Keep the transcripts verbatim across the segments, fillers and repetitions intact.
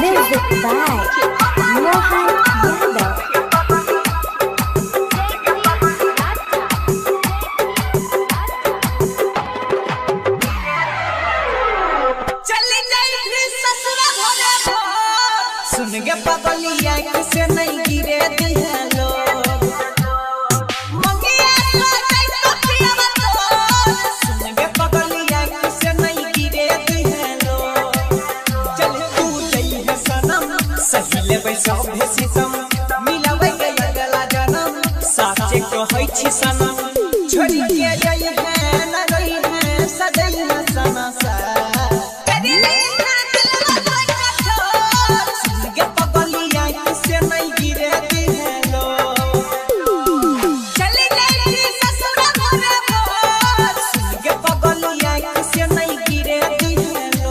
Music by Mohan Yadav. सुन के बबलिया किसे नहीं गिरे दिल सनम छोड़ी के जाई है ना रोई है सदैव सना सा तेरी ना दिल में कोई सुन के पगलिया किसे नहीं गिरे दिलो चली गई ससुरा घरे वो सुन के पगलिया किसे नहीं गिरे दिलो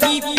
keep